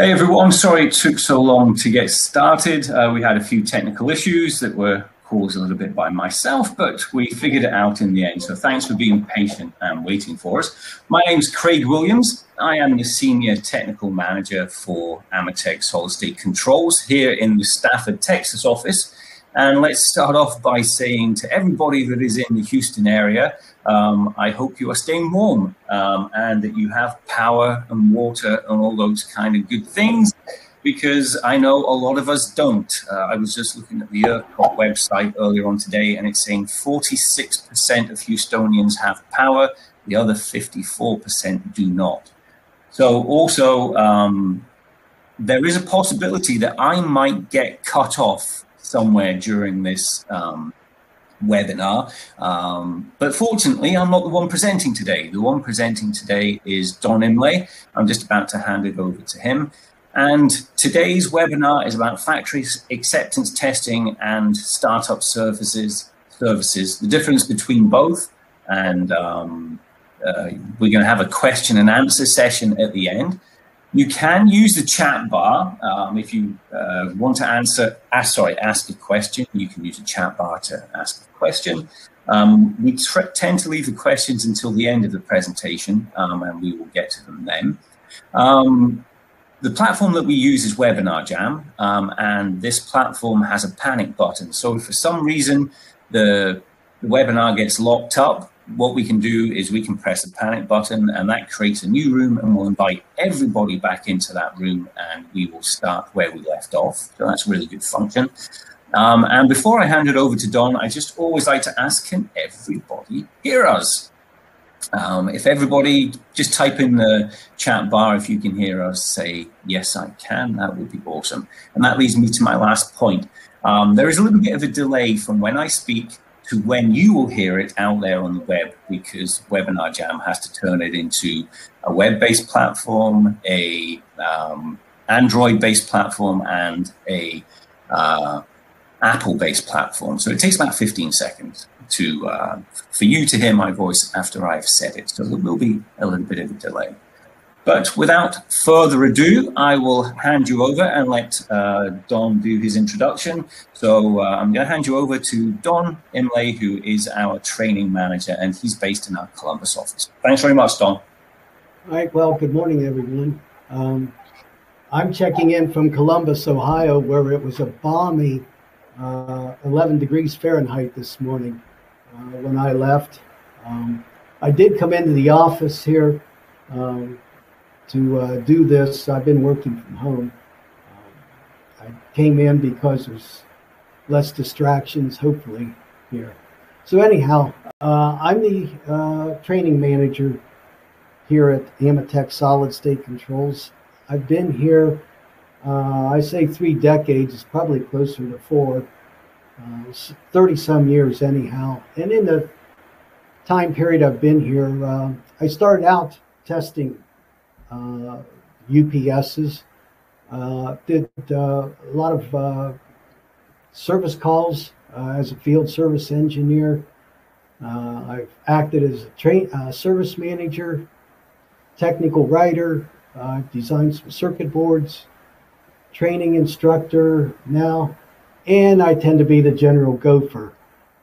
Hey everyone, I'm sorry it took so long to get started. We had a few technical issues that were caused a little bit by myself, but we figured it out in the end. So thanks for being patient and waiting for us. My name's Craig Williams. I am the Senior Technical Manager for AMETEK Solid State Controls here in the Stafford, Texas office. And let's start off by saying to everybody that is in the Houston area, I hope you are staying warm and that you have power and water and all those kind of good things, because I know a lot of us don't. I was just looking at the ERCOT website earlier on today, and it's saying 46% of Houstonians have power, the other 54% do not. So also, there is a possibility that I might get cut off somewhere during this webinar. But fortunately, I'm not the one presenting today. The one presenting today is Don Imlay. I'm just about to hand it over to him. And today's webinar is about factory acceptance testing and startup services, the difference between both. And we're going to have a question and answer session at the end. You can use the chat bar if you want to ask a question. You can use a chat bar to ask a question. We tend to leave the questions until the end of the presentation, and we will get to them then. The platform that we use is WebinarJam, and this platform has a panic button. So if for some reason the webinar gets locked up, what we can do is we can press the panic button, and that creates a new room, and we'll invite everybody back into that room, and we will start where we left off. So that's a really good function. And before I hand it over to Don, I just always like to ask, can everybody hear us? If everybody just type in the chat bar, if you can hear us, say, yes, I can, that would be awesome. And that leads me to my last point. There is a little bit of a delay from when I speak to when you will hear it out there on the web, because WebinarJam has to turn it into a web-based platform, a Android-based platform, and a Apple-based platform. So it takes about 15 seconds to for you to hear my voice after I've said it. So there will be a little bit of a delay. But without further ado, I will hand you over and let Don do his introduction. So I'm going to hand you over to Don Imlay, who is our training manager, and he's based in our Columbus office. Thanks very much, Don. All right. Well, good morning, everyone. I'm checking in from Columbus, Ohio, where it was a balmy 11 degrees Fahrenheit this morning when I left. I did come into the office here to do this. I've been working from home. I came in because there's less distractions, hopefully, here. So anyhow, I'm the training manager here at AMETEK Solid State Controls. I've been here, I say 3 decades, it's probably closer to 4, 30-some years anyhow. And in the time period I've been here, I started out testing UPSs, did a lot of service calls as a field service engineer. I've acted as a service manager, technical writer, designed some circuit boards, training instructor now, and I tend to be the general gopher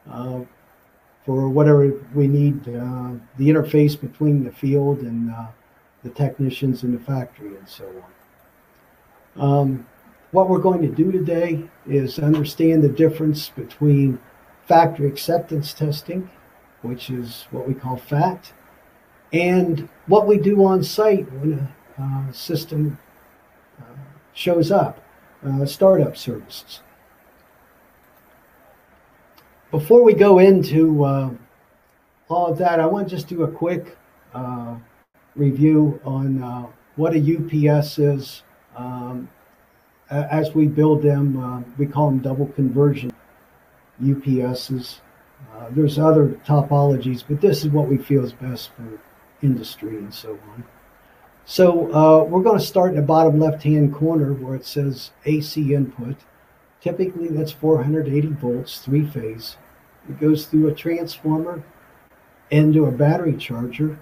for whatever we need, the interface between the field and the technicians in the factory and so on. What we're going to do today is understand the difference between factory acceptance testing, which is what we call FAT, and what we do on site when a system shows up, startup services. Before we go into all of that, I want to just do a quick review on what a UPS is. As we build them, we call them double conversion UPSs. There's other topologies, but this is what we feel is best for industry and so on. So we're going to start in the bottom left-hand corner where it says AC input. Typically that's 480 volts, 3-phase. It goes through a transformer into a battery charger.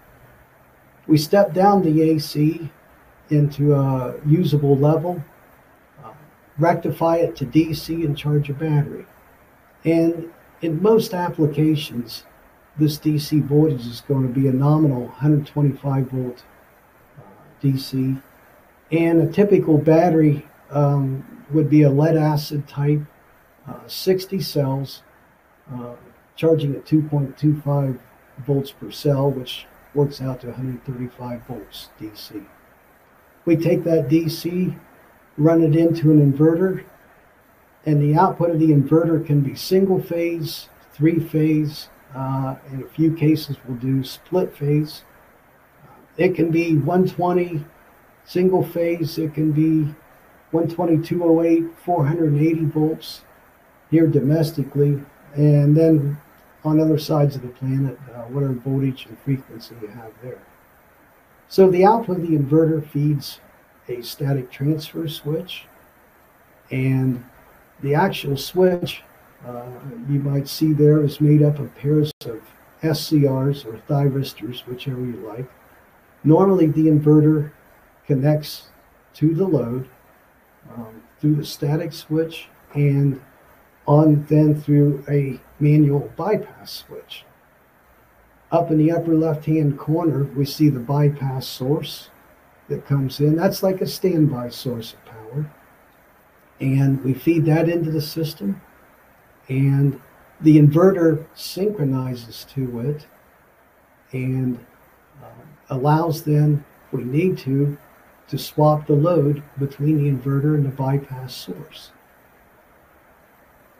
We step down the AC into a usable level, rectify it to DC, and charge a battery. And in most applications, this DC voltage is going to be a nominal 125 volt DC. And a typical battery would be a lead acid type, 60 cells, charging at 2.25 volts per cell, which works out to 135 volts DC. We take that DC, run it into an inverter, and the output of the inverter can be single phase, three phase, in a few cases we'll do split phase. It can be 120 single phase, it can be 120, 208, 480 volts here domestically, and then on other sides of the planet, whatever voltage and frequency you have there. So the output of the inverter feeds a static transfer switch, and the actual switch you might see there is made up of pairs of SCRs or thyristors, whichever you like. Normally the inverter connects to the load through the static switch and on then through a manual bypass switch. Up in the upper left hand corner we see the bypass source that comes in. That's like a standby source of power, and we feed that into the system, and the inverter synchronizes to it and allows then, if we need to swap the load between the inverter and the bypass source.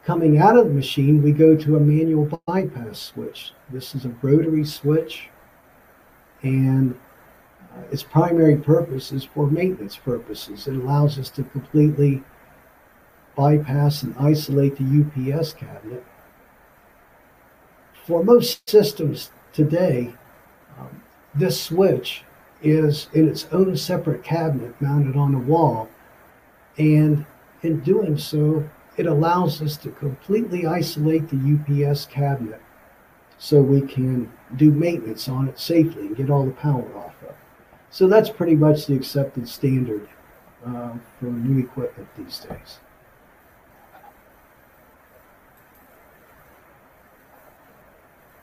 Coming out of the machine, we go to a manual bypass switch. This is a rotary switch, and its primary purpose is for maintenance purposes. It allows us to completely bypass and isolate the UPS cabinet. For most systems today, this switch is in its own separate cabinet mounted on a wall, and in doing so, it allows us to completely isolate the UPS cabinet so we can do maintenance on it safely and get all the power off of it. So that's pretty much the accepted standard for new equipment these days.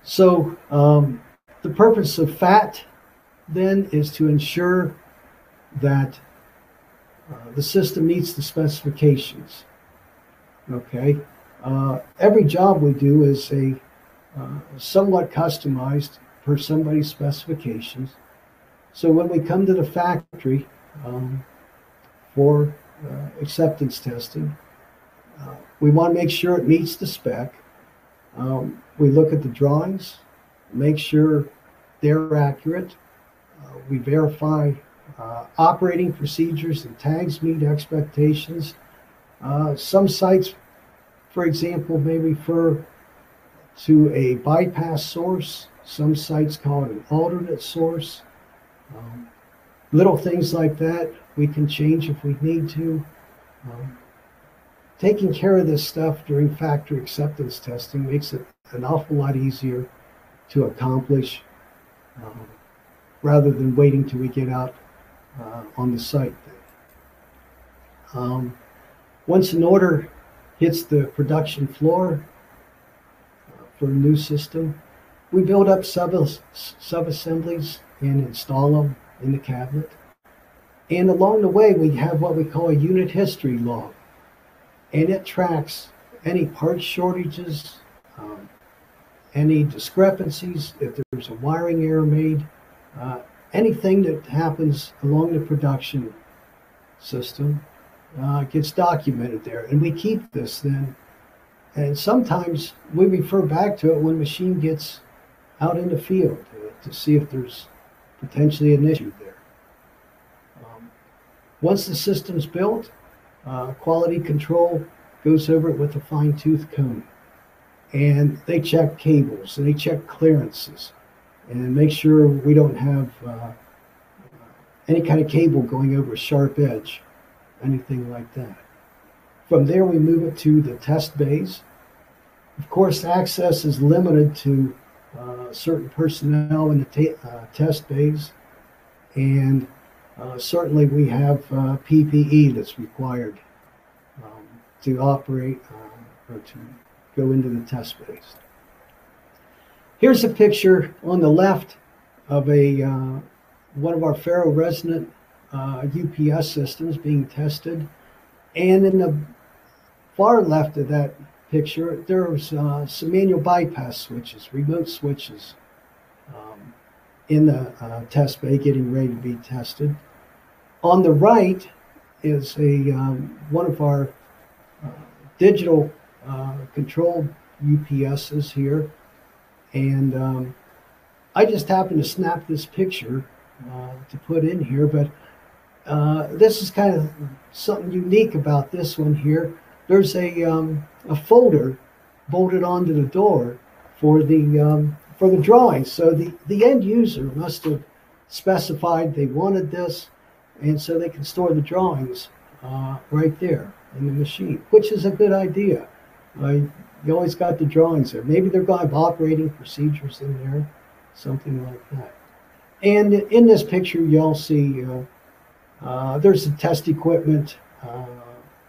So the purpose of FAT then is to ensure that the system meets the specifications. Okay, every job we do is a somewhat customized per somebody's specifications. So when we come to the factory for acceptance testing, we want to make sure it meets the spec. We look at the drawings, make sure they're accurate. We verify operating procedures and tags meet expectations. Some sites, for example, may refer to a bypass source. Some sites call it an alternate source. Little things like that we can change if we need to. Taking care of this stuff during factory acceptance testing makes it an awful lot easier to accomplish rather than waiting till we get out on the site. Once an order hits the production floor for a new system, we build up sub-assemblies and install them in the cabinet. And along the way, we have what we call a unit history log. And it tracks any part shortages, any discrepancies, if there's a wiring error made, anything that happens along the production system gets documented there. And we keep this then. And sometimes we refer back to it when the machine gets out in the field to see if there's potentially an issue there. Once the system's built, quality control goes over it with a fine-tooth comb. And they check cables, and they check clearances, and make sure we don't have any kind of cable going over a sharp edge, anything like that. From there, we move it to the test bays. Of course, access is limited to certain personnel in the test bays, and Certainly we have PPE that's required to operate or to go into the test space. Here's a picture on the left of a one of our ferroresonant UPS systems being tested, and in the far left of that picture there's some manual bypass switches, remote switches in the test bay getting ready to be tested. On the right is a one of our digital control UPSs here, and I just happened to snap this picture to put in here, but this is kind of something unique about this one here. There's a folder bolted onto the door for the drawing, so the end user must have specified they wanted this, and so they can store the drawings right there in the machine, which is a good idea. You always got the drawings there. Maybe they're going to have operating procedures in there, something like that. And in this picture, you'll see there's the test equipment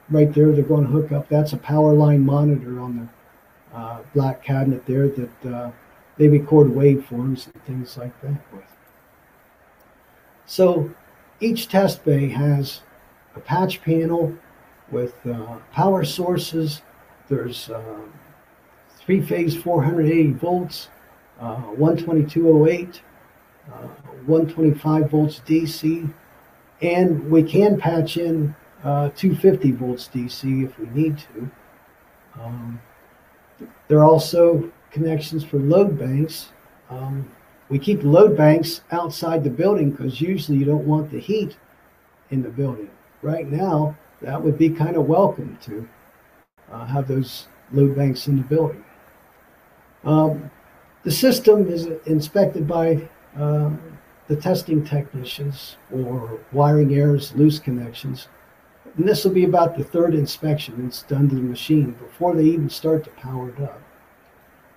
right there. They're going to hook up. That's a power line monitor on the black cabinet there that they record waveforms and things like that with. So each test bay has a patch panel with power sources. There's three-phase 480 volts, 12208, 125 volts DC, and we can patch in 250 volts DC if we need to. There are also connections for load banks. We keep load banks outside the building because usually you don't want the heat in the building. Right now, that would be kind of welcome to have those load banks in the building. The system is inspected by the testing technicians for wiring errors, loose connections. And this will be about the third inspection it's done to the machine before they even start to power it up.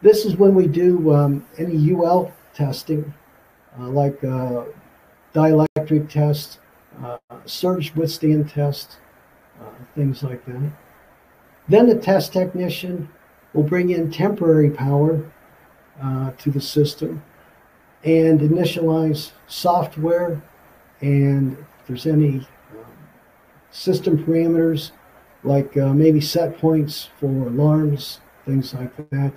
This is when we do any UL testing, like dielectric tests, surge withstand tests, things like that. Then the test technician will bring in temporary power to the system and initialize software, and if there's any system parameters like maybe set points for alarms, things like that,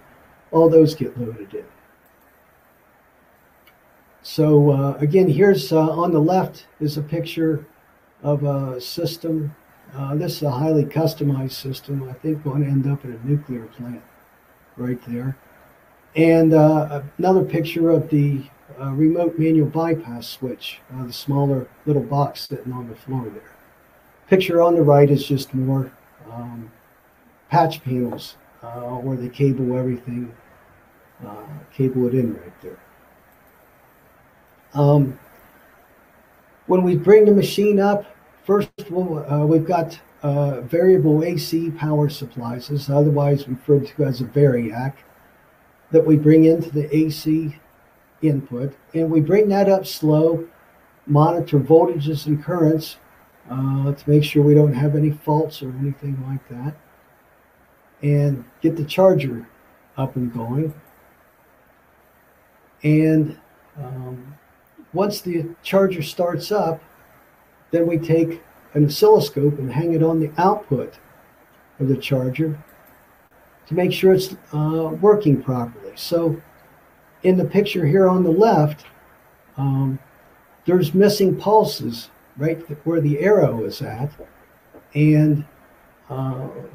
all those get loaded in. So again, here's on the left is a picture of a system. This is a highly customized system. I think going to end up at a nuclear plant right there. And another picture of the remote manual bypass switch, the smaller little box sitting on the floor there. Picture on the right is just more patch panels where they cable everything, cable it in right there. When we bring the machine up, first of all, we've got variable AC power supplies, is otherwise referred to as a Variac, that we bring into the AC input, and we bring that up slow, monitor voltages and currents to make sure we don't have any faults or anything like that, and get the charger up and going. And once the charger starts up, then we take an oscilloscope and hang it on the output of the charger to make sure it's working properly. So in the picture here on the left, there's missing pulses right where the arrow is at. And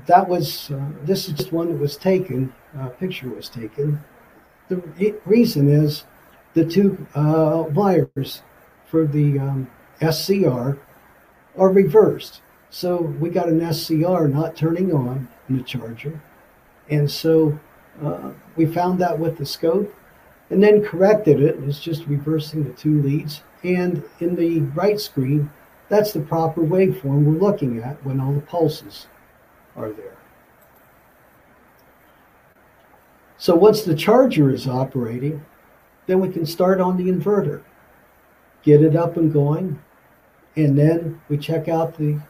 this is just one that was taken, picture was taken. The reason is the two wires for the SCR are reversed. So we got an SCR not turning on in the charger. And so we found that with the scope and then corrected it. It's just reversing the two leads. And in the right screen, that's the proper waveform we're looking at when all the pulses are there. So once the charger is operating, then we can start on the inverter, get it up and going, and then we check out the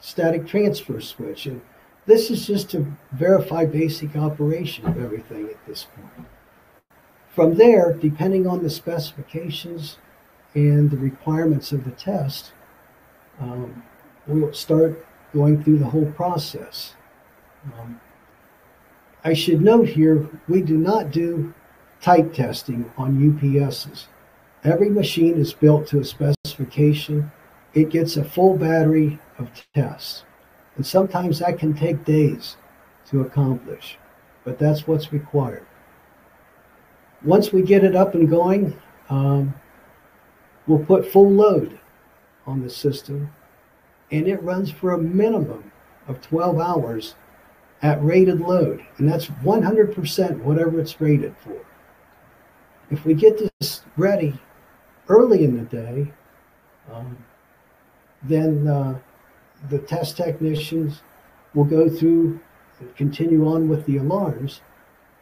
static transfer switch. And this is just to verify basic operation of everything at this point. From there, depending on the specifications and the requirements of the test, we'll start going through the whole process. I should note here, we do not do type testing on UPSs. Every machine is built to a specification. It gets a full battery of tests. And sometimes that can take days to accomplish, but that's what's required. Once we get it up and going, we'll put full load on the system, and it runs for a minimum of 12 hours at rated load, and that's 100% whatever it's rated for. If we get this ready early in the day, then the test technicians will go through and continue on with the alarms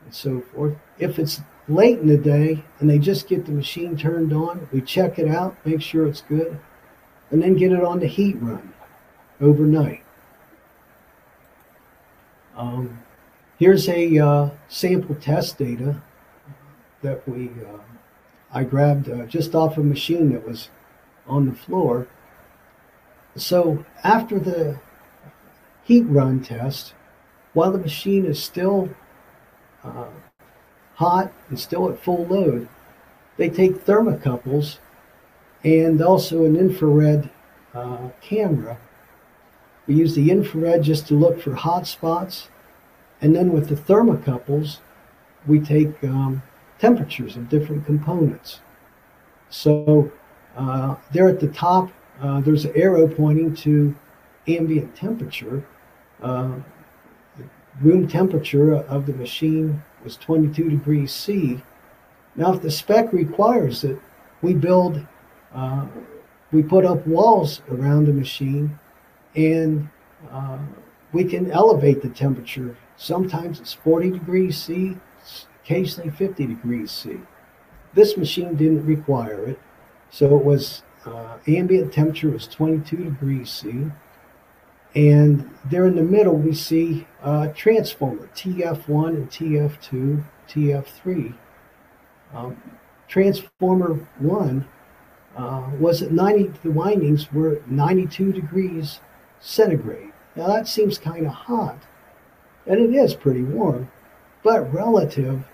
and so forth. If it's late in the day and they just get the machine turned on, we check it out, make sure it's good, and then get it on the heat run overnight. Here's a sample test data that we I grabbed just off a machine that was on the floor. So after the heat run test, while the machine is still hot and still at full load, they take thermocouples and also an infrared camera. We use the infrared just to look for hot spots, and then with the thermocouples, we take temperatures of different components. So there at the top, there's an arrow pointing to ambient temperature. Room temperature of the machine was 22 degrees C. Now, if the spec requires it, we build, we put up walls around the machine, and we can elevate the temperature. Sometimes it's 40 degrees C, occasionally 50 degrees C. This machine didn't require it, so it was ambient temperature was 22 degrees C, and there in the middle we see transformer TF1 and TF2, TF3. Transformer 1 was at 90, the windings were at 92 degrees centigrade. Now that seems kind of hot, and it is pretty warm, but relative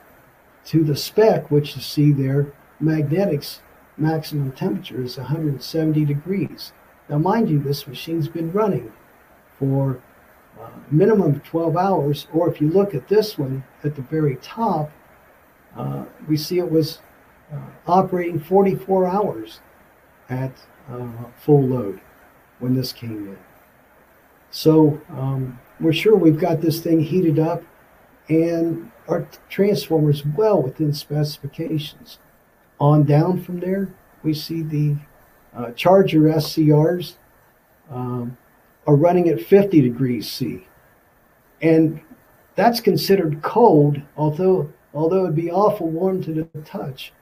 to the spec, which you see there, magnetics, maximum temperature is 170 degrees. Now, mind you, this machine's been running for minimum 12 hours, or if you look at this one at the very top, we see it was operating 44 hours at full load when this came in. So we're sure we've got this thing heated up, and our transformer's well within specifications. On down from there, we see the charger SCRs are running at 50 degrees C. And that's considered cold, although it'd be awful warm to the touch.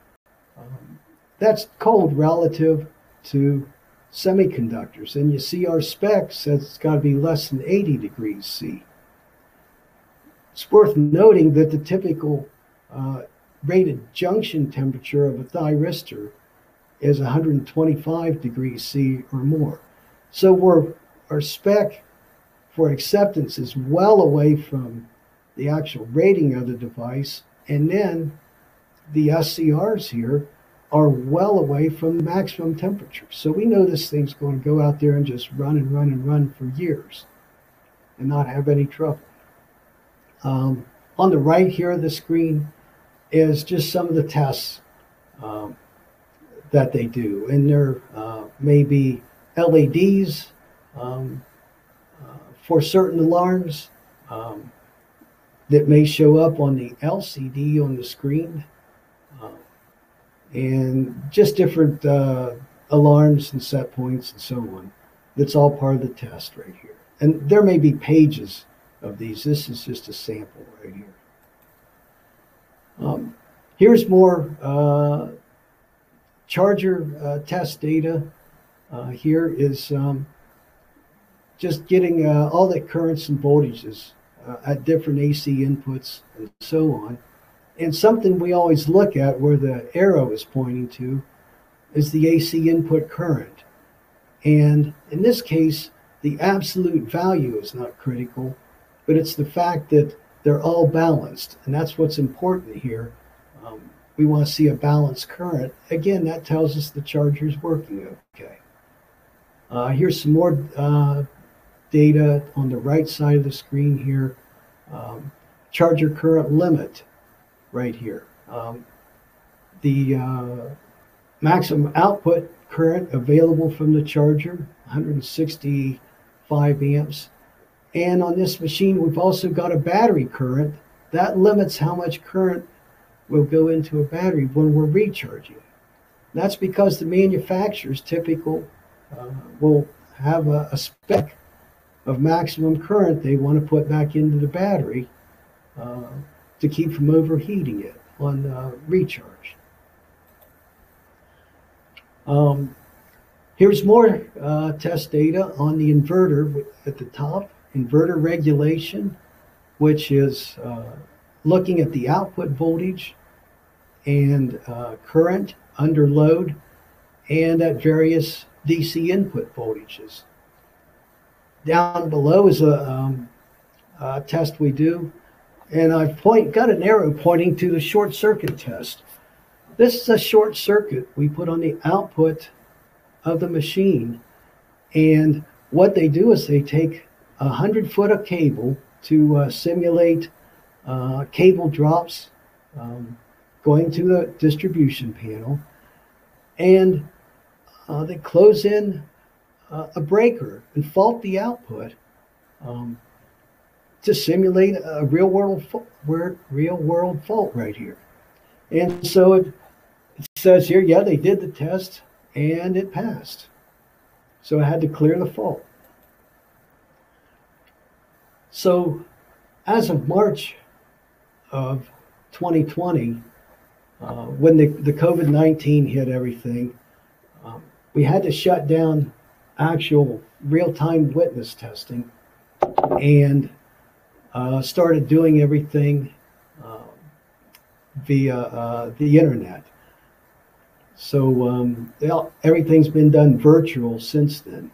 That's cold relative to semiconductors. And you see our spec says it's got to be less than 80 degrees C. It's worth noting that the typical rated junction temperature of a thyristor is 125 degrees C or more. So our spec for acceptance is well away from the actual rating of the device, and then the SCRs here are well away from the maximum temperature. So we know this thing's going to go out there and just run and run and run for years and not have any trouble. On the right here of the screen is just some of the tests that they do. And there may be LEDs for certain alarms that may show up on the LCD on the screen, and just different alarms and set points and so on. That's all part of the test right here. And there may be pages of these. This is just a sample right here. Here's more charger test data here is just getting all the currents and voltages at different AC inputs and so on. And something we always look at where the arrow is pointing to is the AC input current. And in this case, the absolute value is not critical, but it's the fact that they're all balanced. And that's what's important here. We want to see a balanced current. Again, that tells us the charger's working okay. Here's some more data on the right side of the screen here. Charger current limit right here. The maximum output current available from the charger, 165 amps. And on this machine, we've also got a battery current. That limits how much current will go into a battery when we're recharging. That's because the manufacturer's typical will have a spec of maximum current they want to put back into the battery to keep from overheating it on recharge. Here's more test data on the inverter at the top. Inverter regulation, which is looking at the output voltage and current under load and at various DC input voltages. Down below is a test we do, and I've got an arrow pointing to the short circuit test. This is a short circuit we put on the output of the machine, and what they do is they take 100 foot of cable to simulate cable drops going to the distribution panel, and they close in a breaker and fault the output to simulate a real world fault right here. And so it says here, yeah, they did the test and it passed. So I had to clear the fault. So as of March of 2020, when the COVID-19 hit everything, we had to shut down actual real-time witness testing and started doing everything via the internet. So everything's been done virtual since then.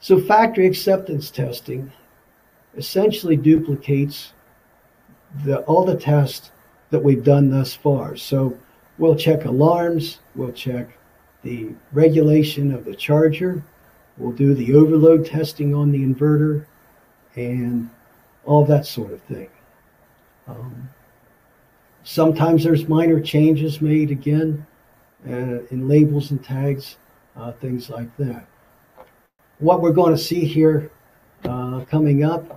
So factory acceptance testing essentially duplicates all the tests that we've done thus far. So we'll check alarms, we'll check the regulation of the charger, we'll do the overload testing on the inverter, and all that sort of thing. Sometimes there's minor changes made again in labels and tags, things like that. What we're going to see here coming up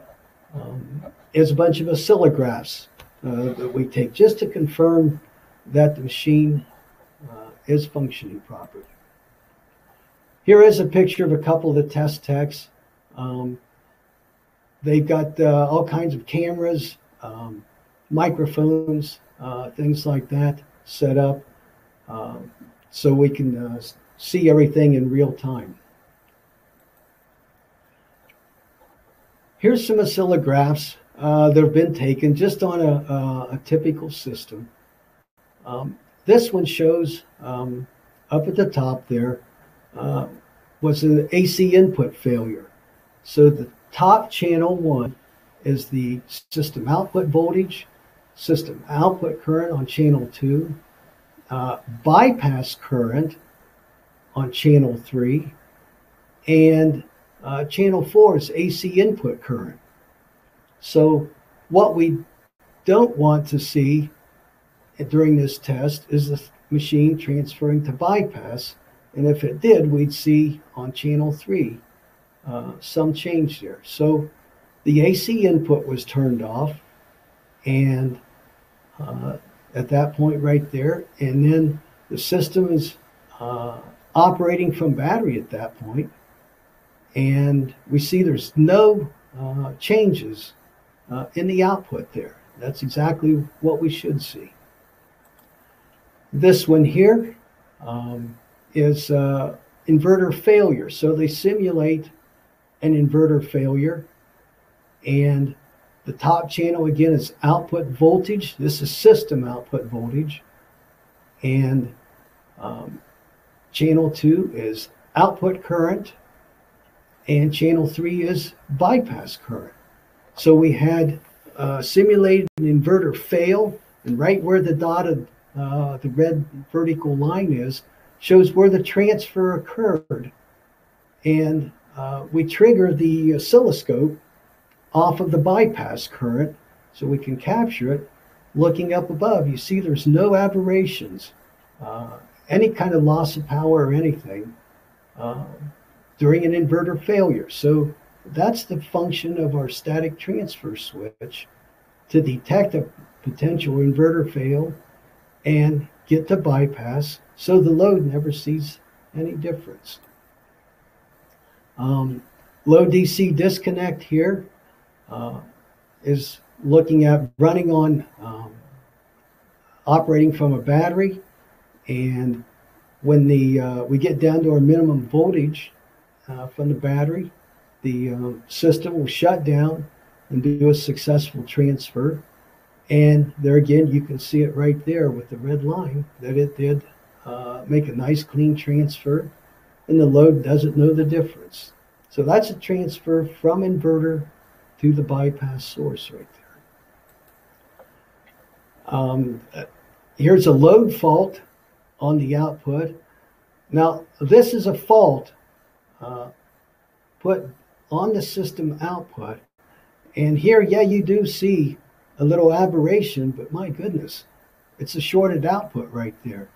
is a bunch of oscillographs that we take just to confirm that the machine is functioning properly. Here is a picture of a couple of the test techs. They've got all kinds of cameras, microphones, things like that set up so we can see everything in real time. Here's some oscillographs that have been taken just on a typical system. This one shows up at the top there was an AC input failure. So the top channel one is the system output voltage, system output current on channel 2, bypass current on channel 3, and channel 4 is AC input current. So what we don't want to see during this test is the machine transferring to bypass, and if it did, we'd see on channel 3 some change there. So the AC input was turned off, and at that point right there, and then the system is operating from battery at that point, and we see there's no changes in the output there. That's exactly what we should see. This one here is inverter failure. So they simulate an inverter failure, and the top channel again is output voltage. This is system output voltage, and channel 2 is output current, and channel 3 is bypass current. So we had simulated an inverter fail, and right where the dotted, the red vertical line is, shows where the transfer occurred. And we trigger the oscilloscope off of the bypass current so we can capture it. Looking up above, you see there's no aberrations, any kind of loss of power or anything during an inverter failure. So that's the function of our static transfer switch, to detect a potential inverter fail and get to bypass so the load never sees any difference. Low DC disconnect here is looking at running on operating from a battery, and when the we get down to our minimum voltage from the battery, the system will shut down and do a successful transfer. And there again, you can see it right there with the red line that it did make a nice clean transfer, and the load doesn't know the difference. So that's a transfer from inverter to the bypass source right there. Here's a load fault on the output. Now, this is a fault put on the system output. And here, yeah, you do see a little aberration, but my goodness, it's a shorted output right there.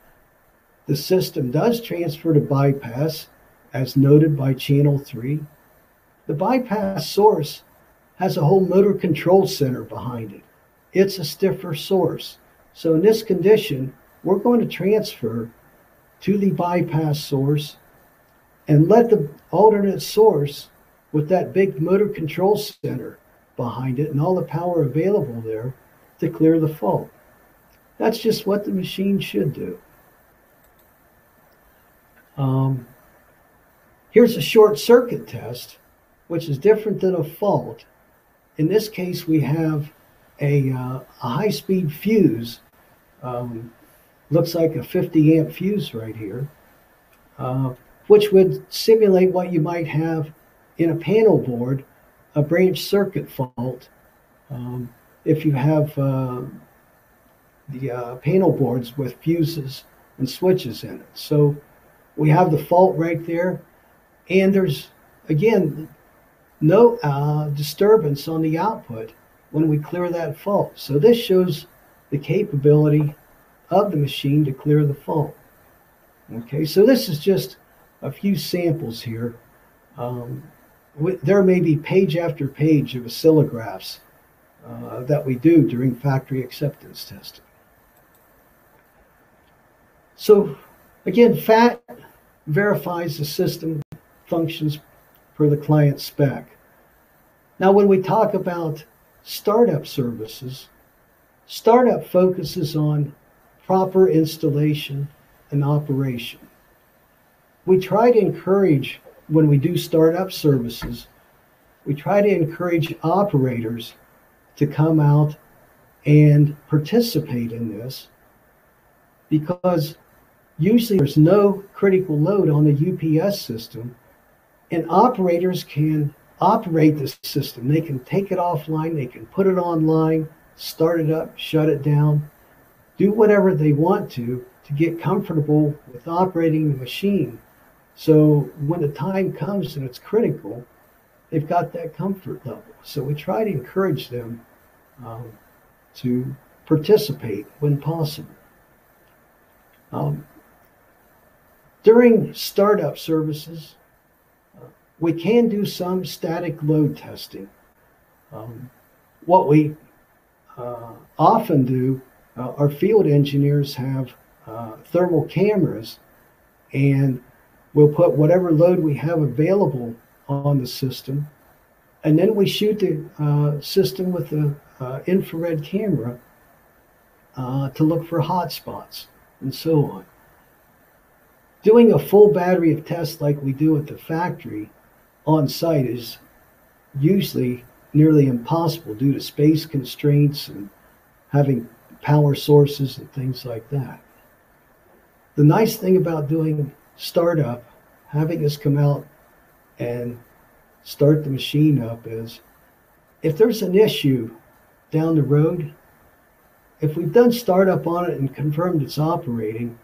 The system does transfer to bypass, as noted by channel 3. The bypass source has a whole motor control center behind it. It's a stiffer source. So in this condition, we're going to transfer to the bypass source and let the alternate source with that big motor control center behind it and all the power available there to clear the fault. That's just what the machine should do. Here's a short circuit test, which is different than a fault. In this case, we have a high-speed fuse. Looks like a 50 amp fuse right here, which would simulate what you might have in a panel board, a branch circuit fault. If you have the panel boards with fuses and switches in it. So we have the fault right there, and there's again no disturbance on the output when we clear that fault. So this shows the capability of the machine to clear the fault. Okay, so this is just a few samples here. There may be page after page of oscillographs that we do during factory acceptance testing. So again, FAT verifies the system functions per the client spec. Now, when we talk about startup services, startup focuses on proper installation and operation. We try to encourage, when we do startup services, we try to encourage operators to come out and participate in this, because usually there's no critical load on the UPS system, and operators can operate the system. They can take it offline, they can put it online, start it up, shut it down, do whatever they want to get comfortable with operating the machine. So when the time comes and it's critical, they've got that comfort level. So we try to encourage them to participate when possible. During startup services, we can do some static load testing. What we often do, our field engineers have thermal cameras, and we'll put whatever load we have available on the system, and then we shoot the system with an infrared camera to look for hot spots and so on. doing a full battery of tests like we do at the factory on site is usually nearly impossible due to space constraints and having power sources and things like that. The nice thing about doing startup, having us come out and start the machine up, is if there's an issue down the road, if we've done startup on it and confirmed it's operating,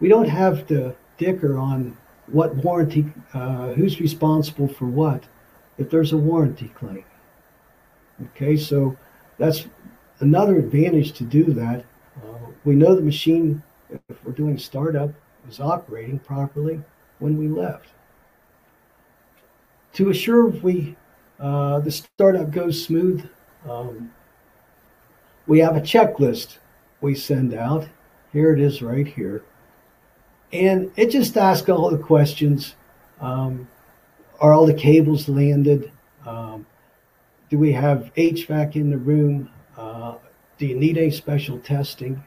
we don't have to dicker on what warranty, who's responsible for what, if there's a warranty claim. Okay, so that's another advantage to do that. We know the machine, if we're doing startup, is operating properly when we left. To assure we the startup goes smooth, we have a checklist we send out. Here it is right here. And it just asks all the questions. Are all the cables landed? Do we have HVAC in the room? Do you need any special testing?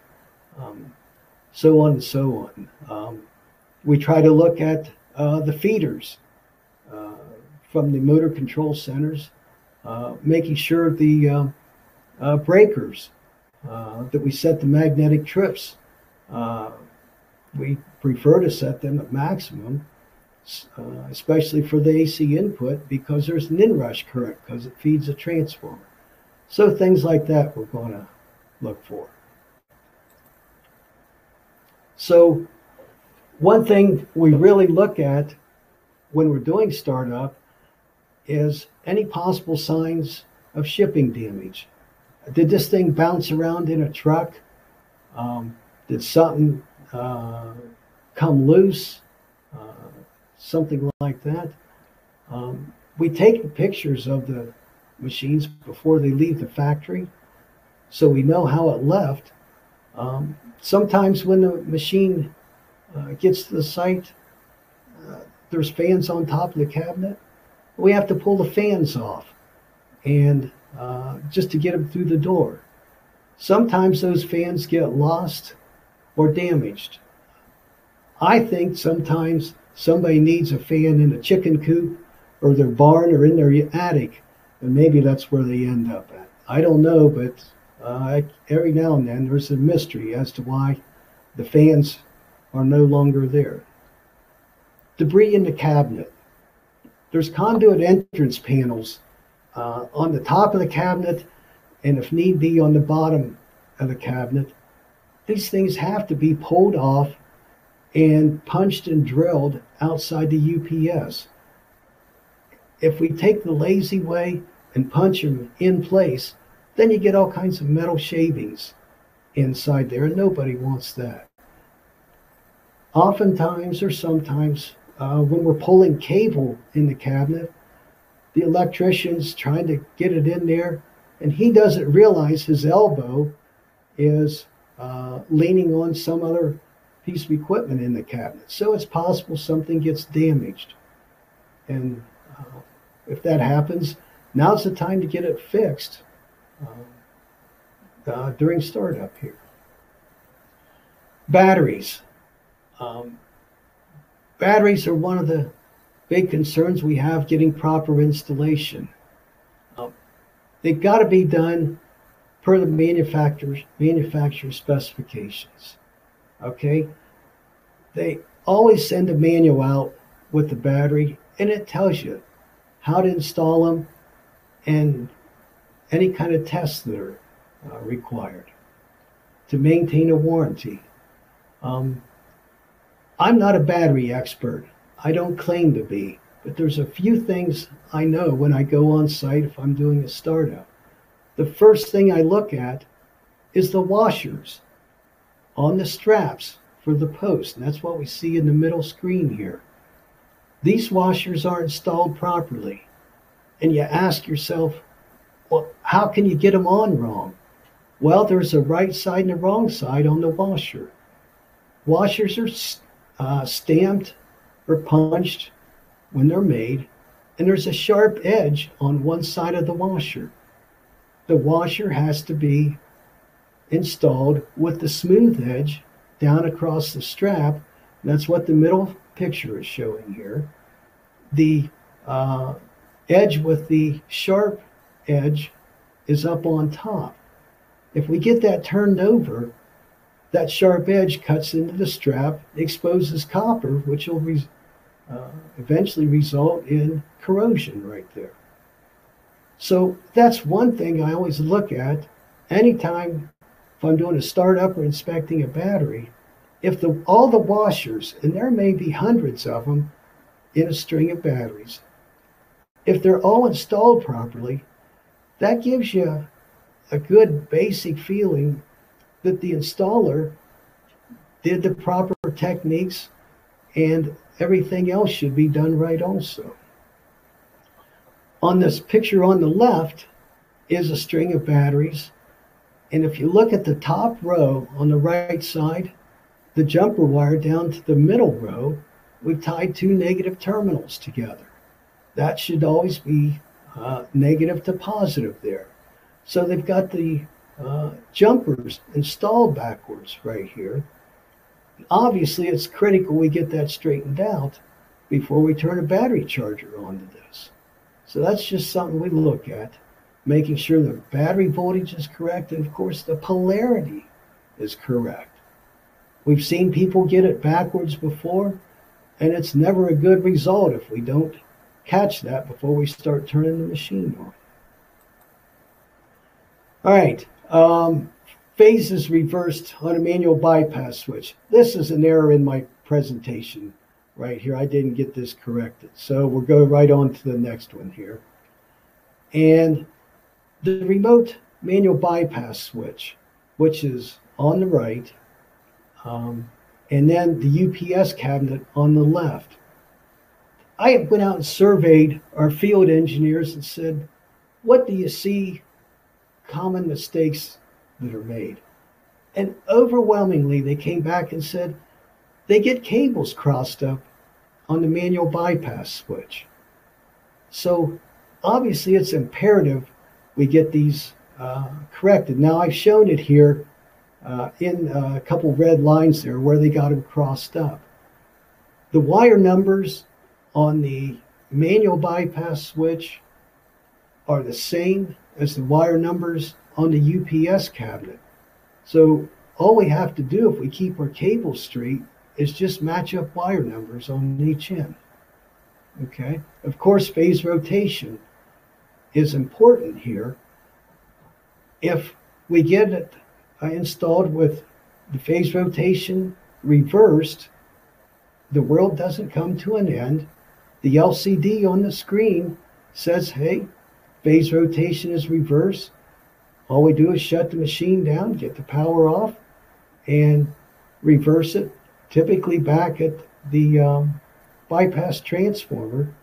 So on and so on. We try to look at the feeders from the motor control centers, making sure the breakers, that we set the magnetic trips. We prefer to set them at maximum, especially for the AC input, because there's an inrush current because it feeds a transformer. So things like that we're going to look for. So one thing we really look at when we're doing startup is any possible signs of shipping damage. Did this thing bounce around in a truck? Did something come loose? Something like that. We take pictures of the machines before they leave the factory, so we know how it left. Sometimes when the machine gets to the site, there's fans on top of the cabinet. We have to pull the fans off, and just to get them through the door. Sometimes those fans get lost or damaged. I think sometimes somebody needs a fan in a chicken coop or their barn or in their attic, and maybe that's where they end up at. I don't know, but every now and then there's a mystery as to why the fans are no longer there. Debris in the cabinet. There's conduit entrance panels on the top of the cabinet, and if need be on the bottom of the cabinet. These things have to be pulled off and punched and drilled outside the UPS. If we take the lazy way and punch them in place, then you get all kinds of metal shavings inside there, and nobody wants that. Oftentimes, or sometimes, when we're pulling cable in the cabinet, the electrician's trying to get it in there, and he doesn't realize his elbow is leaning on some other piece of equipment in the cabinet. So it's possible something gets damaged. And if that happens, now's the time to get it fixed during startup here. Batteries. Batteries are one of the big concerns we have getting proper installation. They've got to be done per the manufacturer specifications. Okay, they always send a manual out with the battery, and it tells you how to install them and any kind of tests that are required to maintain a warranty. I'm not a battery expert. I don't claim to be, but there's a few things I know when I go on site if I'm doing a startup. The first thing I look at is the washers on the straps for the post, and that's what we see in the middle screen here. These washers are installed properly, and you ask yourself, well, how can you get them on wrong? Well, there's a right side and a wrong side on the washer. Washers are stamped or punched when they're made, and there's a sharp edge on one side of the washer. The washer has to be installed with the smooth edge down across the strap, That's what the middle picture is showing here. The edge with the sharp edge is up on top. If we get that turned over, that sharp edge cuts into the strap, exposes copper, which will eventually result in corrosion right there. So that's one thing I always look at anytime if I'm doing a startup or inspecting a battery. If all the washers, and there may be hundreds of them in a string of batteries, if they're all installed properly, that gives you a good basic feeling that the installer did the proper techniques and everything else should be done right also. On this picture on the left is a string of batteries. And if you look at the top row on the right side, the jumper wire down to the middle row, we've tied two negative terminals together. That should always be negative to positive there. So they've got the jumpers installed backwards right here. Obviously, it's critical we get that straightened out before we turn a battery charger onto this. So that's just something we look at, making sure the battery voltage is correct and, of course, the polarity is correct. We've seen people get it backwards before, and it's never a good result if we don't catch that before we start turning the machine on. All right, phase is reversed on a manual bypass switch. This is an error in my presentation right here. I didn't get this corrected. So we'll go right on to the next one here. And the remote manual bypass switch, which is on the right, and then the UPS cabinet on the left. I went out and surveyed our field engineers and said, what do you see common mistakes that are made? And overwhelmingly, they came back and said, they get cables crossed up on the manual bypass switch. So obviously, it's imperative we get these corrected. Now, I've shown it here in a couple red lines there where they got them crossed up. The wire numbers on the manual bypass switch are the same as the wire numbers on the UPS cabinet. So all we have to do if we keep our cable straight is just match up wire numbers on each end. Okay, of course, phase rotation is important here. If we get it installed with the phase rotation reversed, the world doesn't come to an end. The LCD on the screen says, hey, phase rotation is reversed. All we do is shut the machine down, get the power off, and reverse it, typically back at the bypass transformer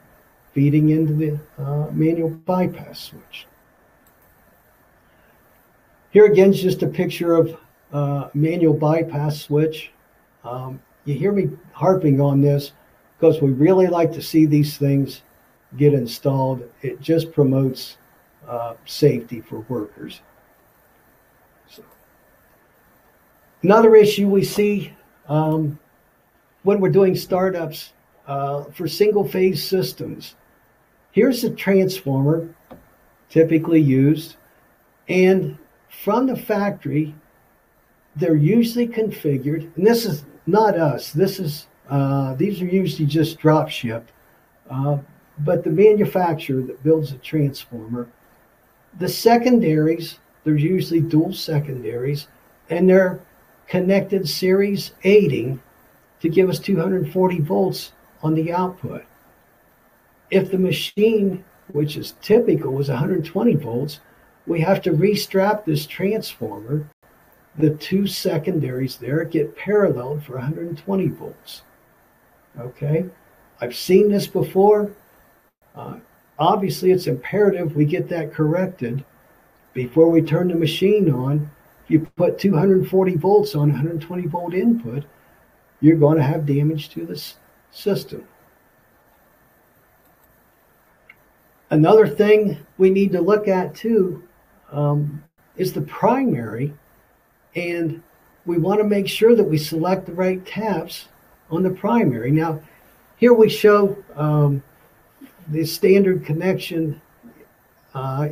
feeding into the manual bypass switch. Here again is just a picture of manual bypass switch. You hear me harping on this because we really like to see these things get installed. It just promotes safety for workers. So, another issue we see when we're doing startups for single phase systems. Here's the transformer typically used, and from the factory, they're usually configured, and this is not us, this is these are usually just drop shipped, but the manufacturer that builds a transformer, the secondaries, there's usually dual secondaries, and they're connected series 80 to give us 240 volts on the output. If the machine, which is typical, is 120 volts, we have to restrap this transformer. The two secondaries there get paralleled for 120 volts. Okay, I've seen this before. Obviously, it's imperative we get that corrected before we turn the machine on. If you put 240 volts on 120 volt input, you're going to have damage to this system. Another thing we need to look at too is the primary, and we want to make sure that we select the right taps on the primary. Now, here we show the standard connection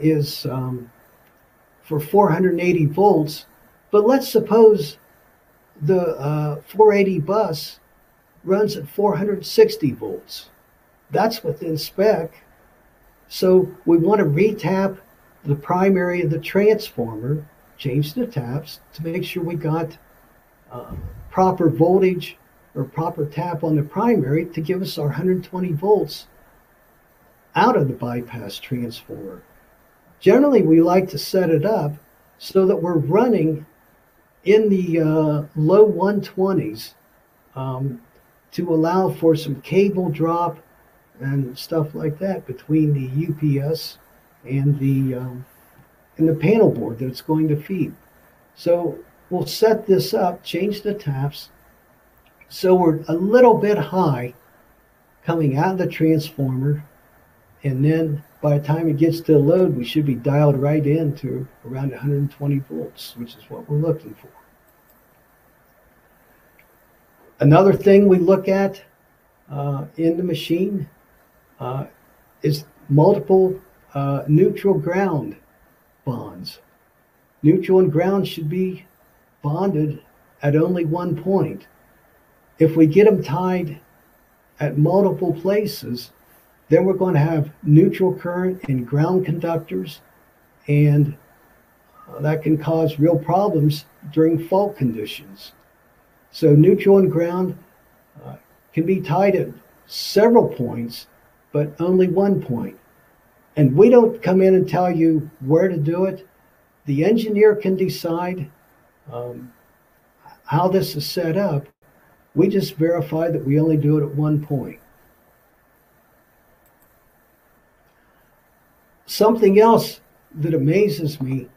is for 480 volts, but let's suppose the 480 bus runs at 460 volts. That's within spec. So we want to retap the primary of the transformer, change the taps to make sure we got proper voltage or proper tap on the primary to give us our 120 volts out of the bypass transformer. Generally, we like to set it up so that we're running in the low 120s to allow for some cable drop and stuff like that between the UPS and the panel board that it's going to feed. So we'll set this up, change the taps, so we're a little bit high coming out of the transformer, and then by the time it gets to load, we should be dialed right in to around 120 volts, which is what we're looking for. Another thing we look at in the machine is multiple neutral ground bonds. Neutral and ground should be bonded at only one point. If we get them tied at multiple places, then we're going to have neutral current and ground conductors, and that can cause real problems during fault conditions. So neutral and ground can be tied at several points, but only one point. And we don't come in and tell you where to do it. The engineer can decide how this is set up. We just verify that we only do it at one point. Something else that amazes me,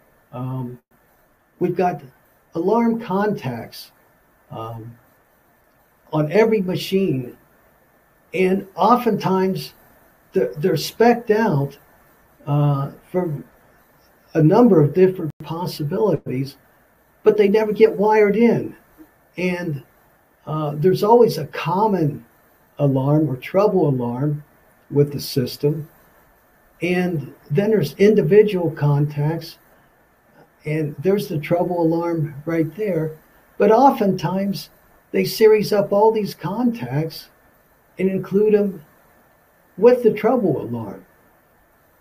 we've got alarm contacts on every machine, and oftentimes they're specced out for a number of different possibilities, but they never get wired in. And there's always a common alarm or trouble alarm with the system. And then there's individual contacts, and there's the trouble alarm right there. But oftentimes they series up all these contacts and include them with the trouble alarm.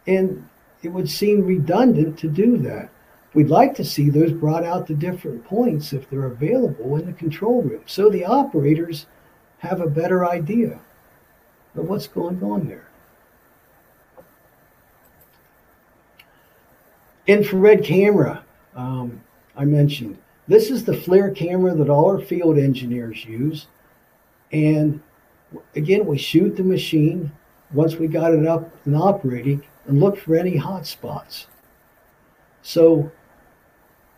And it would seem redundant to do that. We'd like to see those brought out to different points if they're available in the control room, so the operators have a better idea of what's going on there. Infrared camera, I mentioned. This is the FLIR camera that all our field engineers use. And again, we shoot the machine once we got it up and operating and look for any hot spots. So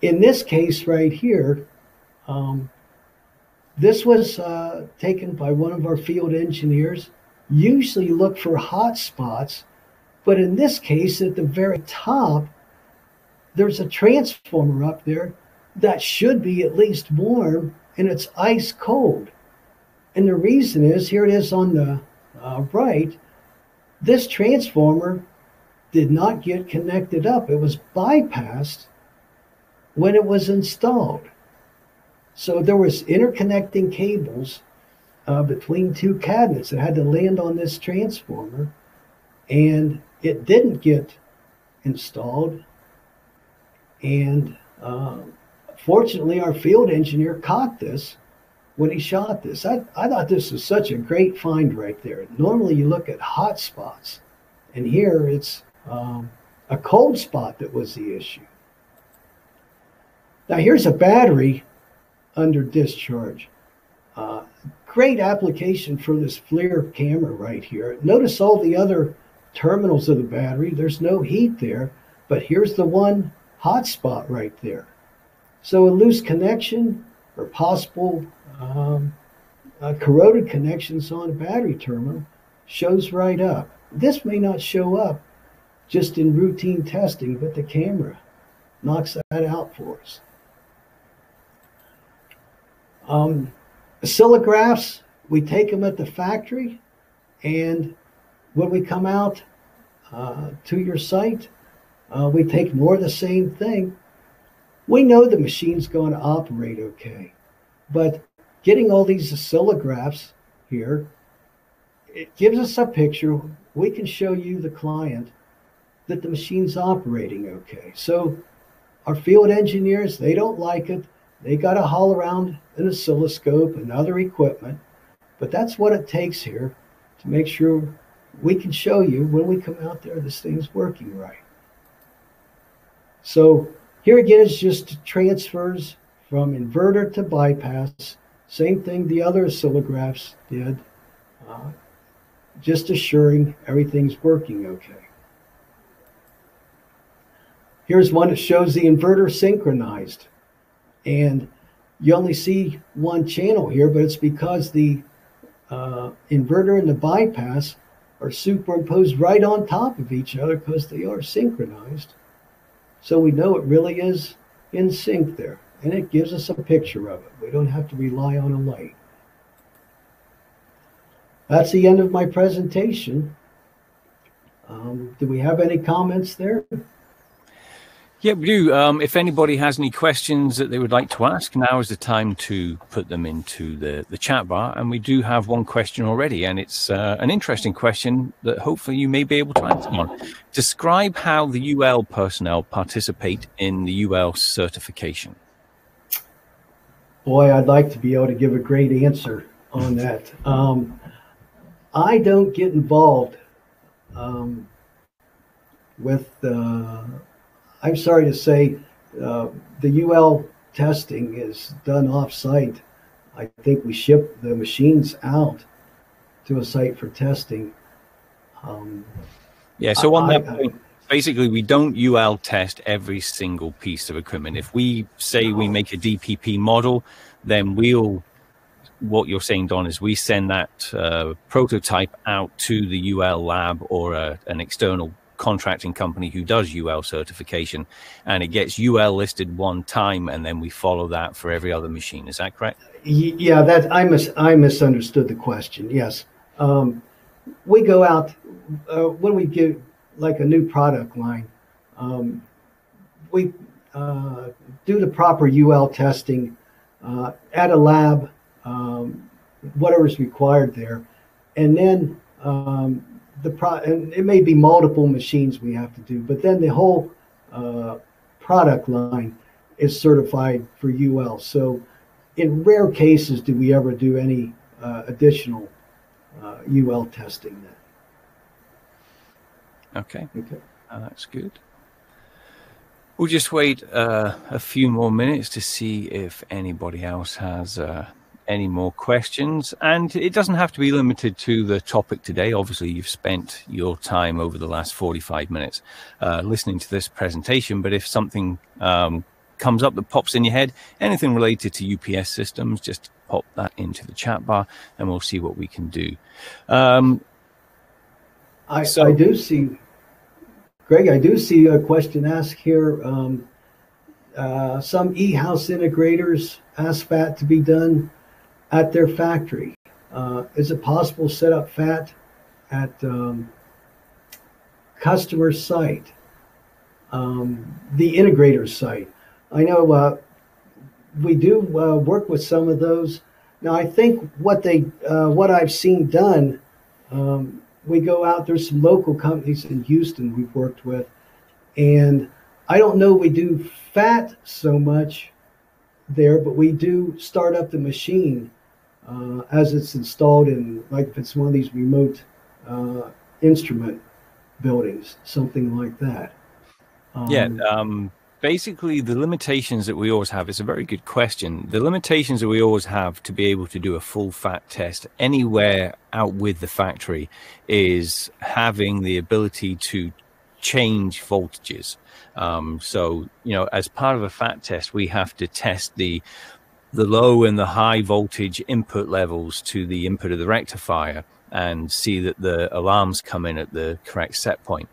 in this case right here, this was taken by one of our field engineers. Usually look for hot spots, but in this case at the very top, there's a transformer up there that should be at least warm, and it's ice cold. And the reason is, here it is on the right, this transformer did not get connected up. It was bypassed when it was installed. So there was interconnecting cables between two cabinets that had to land on this transformer, and it didn't get installed. And fortunately, our field engineer caught this when he shot this. I thought this was such a great find right there. Normally, you look at hot spots, and here it's a cold spot that was the issue. Now, here's a battery under discharge. Great application for this FLIR camera right here. Notice all the other terminals of the battery. There's no heat there, but here's the one hot spot right there. So a loose connection or possible corroded connections on a battery terminal shows right up. This may not show up just in routine testing, but the camera knocks that out for us. Oscillographs we take them at the factory, and when we come out to your site, we take more of the same thing. We know the machine's going to operate okay, but getting all these oscillographs here, it gives us a picture. We can show you, the client, that the machine's operating okay. So our field engineers, they don't like it. They got to haul around an oscilloscope and other equipment, but that's what it takes here to make sure we can show you when we come out there this thing's working right. So here again is just transfers from inverter to bypass. Same thing the other oscillographs did, just assuring everything's working okay. Here's one that shows the inverter synchronized. And you only see one channel here, but it's because the inverter and the bypass are superimposed right on top of each other because they are synchronized. So we know it really is in sync there. And it gives us a picture of it. We don't have to rely on a light. That's the end of my presentation. Do we have any comments there? Yeah, we do. If anybody has any questions that they would like to ask, now is the time to put them into the chat bar. And we do have one question already, and it's an interesting question that hopefully you may be able to answer on. Describe how the UL personnel participate in the UL certification. Boy, I'd like to be able to give a great answer on that. I don't get involved with I'm sorry to say, the UL testing is done off-site. I think we ship the machines out to a site for testing. Yeah, so on that point, basically, we don't UL test every single piece of equipment. If we say we make a DPP model, then we'll, what you're saying, Don, is we send that prototype out to the UL lab or an external contracting company who does UL certification, and it gets UL listed one time, and then we follow that for every other machine. Is that correct? Yeah, that I misunderstood the question. Yes, we go out when we get like a new product line, we do the proper UL testing at a lab, whatever is required there, and then and it may be multiple machines we have to do, but then the whole product line is certified for UL. So in rare cases do we ever do any additional UL testing then. Okay. That's good. We'll just wait a few more minutes to see if anybody else has any more questions. And it doesn't have to be limited to the topic today. Obviously, you've spent your time over the last 45 minutes listening to this presentation, but if something comes up that pops in your head, anything related to UPS systems, just pop that into the chat bar and we'll see what we can do. I do see, Greg, I do see a question asked here. Some e-house integrators ask FAT to be done at their factory. Is it possible to set up FAT at customer site, the integrator site? I know we do work with some of those. Now I think what I've seen done, we go out, there's some local companies in Houston we've worked with, and I don't know we do FAT so much there, but we do start up the machine as it's installed in, like if it's one of these remote instrument buildings, something like that. Basically the limitations that we always have, it's a very good question. The limitations that we always have to be able to do a full FAT test anywhere out with the factory is having the ability to change voltages. So, you know, as part of a FAT test, we have to test the low and the high voltage input levels to the input of the rectifier and see that the alarms come in at the correct set point.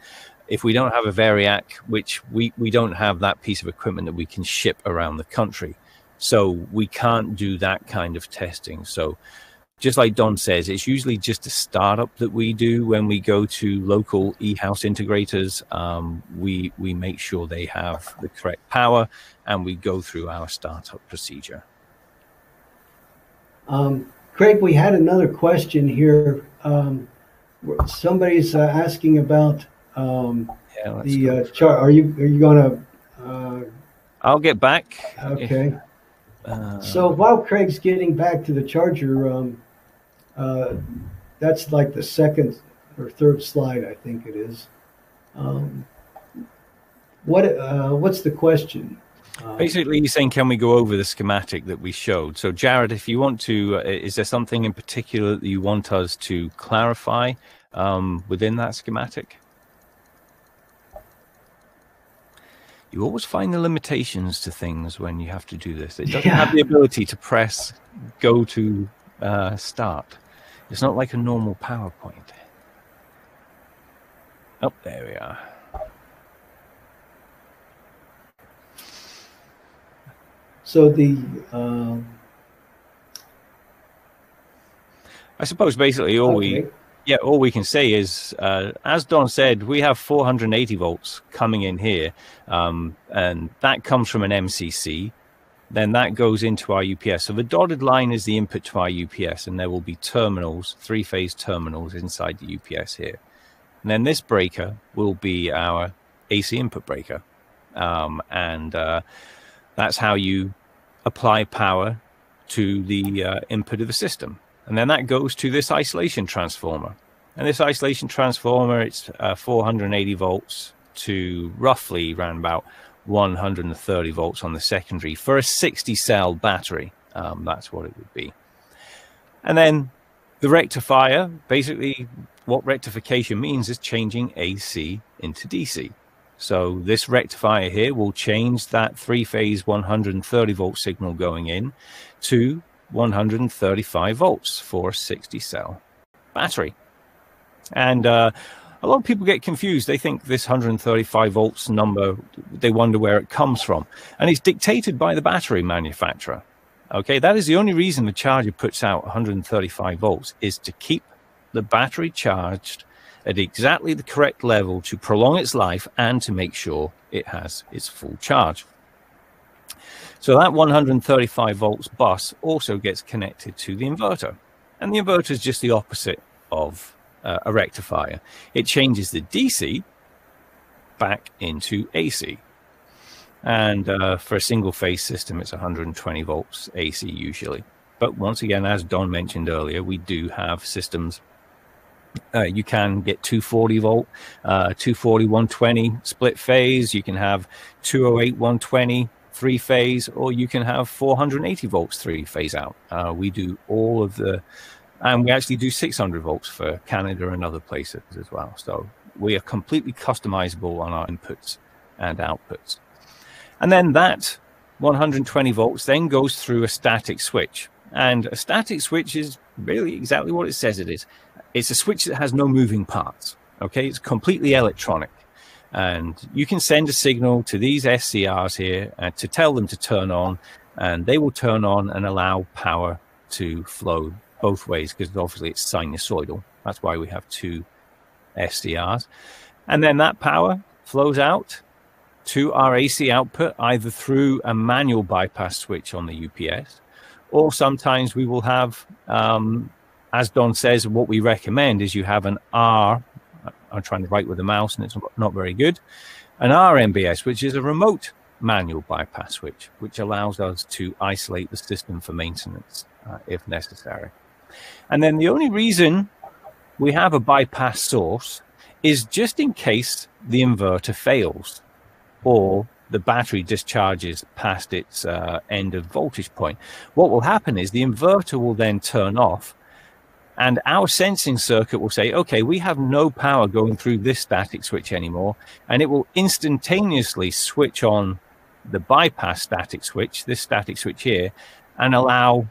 If we don't have a Variac, which we don't have that piece of equipment that we can ship around the country, so we can't do that kind of testing. So just like Don says, it's usually just a startup that we do when we go to local e-house integrators. We make sure they have the correct power, and we go through our startup procedure. Craig, we had another question here. Somebody's asking about the chart. Are you gonna? I'll get back. Okay. So while Craig's getting back to the charger, that's like the second or third slide, I think it is. What's the question? Basically, he's saying, can we go over the schematic that we showed? So, Jared, if you want to, is there something in particular that you want us to clarify within that schematic? You always find the limitations to things when you have to do this. It doesn't have the ability to press go to start. It's not like a normal PowerPoint. Oh, there we are. So the... I suppose basically all all we can say is, as Don said, we have 480 volts coming in here, and that comes from an MCC. Then that goes into our UPS. So the dotted line is the input to our UPS, and there will be terminals, three-phase terminals inside the UPS here. And then this breaker will be our AC input breaker. That's how you apply power to the input of the system. And then that goes to this isolation transformer. And this isolation transformer, it's 480 volts to roughly around about 130 volts on the secondary for a 60-cell battery. That's what it would be. And then the rectifier, basically what rectification means is changing AC into DC. So this rectifier here will change that three-phase 130-volt signal going in to 135 volts for a 60-cell battery. And a lot of people get confused. They think this 135 volts number, they wonder where it comes from. And it's dictated by the battery manufacturer. Okay, that is the only reason the charger puts out 135 volts, is to keep the battery charged at exactly the correct level to prolong its life and to make sure it has its full charge. So that 135 volts bus also gets connected to the inverter. And the inverter is just the opposite of a rectifier. It changes the DC back into AC. And for a single phase system, it's 120 volts AC usually. But once again, as Don mentioned earlier, we do have systems. You can get 240 volt, 240, 120 split phase. You can have 208, 120 three phase, or you can have 480 volts three phase out. We do all of the, and we actually do 600 volts for Canada and other places as well. So we are completely customizable on our inputs and outputs. And then that 120 volts then goes through a static switch. And a static switch is really exactly what it says it is. It's a switch that has no moving parts, okay? It's completely electronic. And you can send a signal to these SCRs here to tell them to turn on, and they will turn on and allow power to flow both ways because obviously it's sinusoidal. That's why we have two SCRs. And then that power flows out to our AC output, either through a manual bypass switch on the UPS, or sometimes we will have, as Don says, what we recommend is you have an R, I'm trying to write with a mouse and it's not very good, an RMBS, which is a remote manual bypass switch, which allows us to isolate the system for maintenance if necessary. And then the only reason we have a bypass source is just in case the inverter fails or the battery discharges past its end of voltage point. What will happen is the inverter will then turn off, and our sensing circuit will say, okay, we have no power going through this static switch anymore, and it will instantaneously switch on the bypass static switch, this static switch here, and allow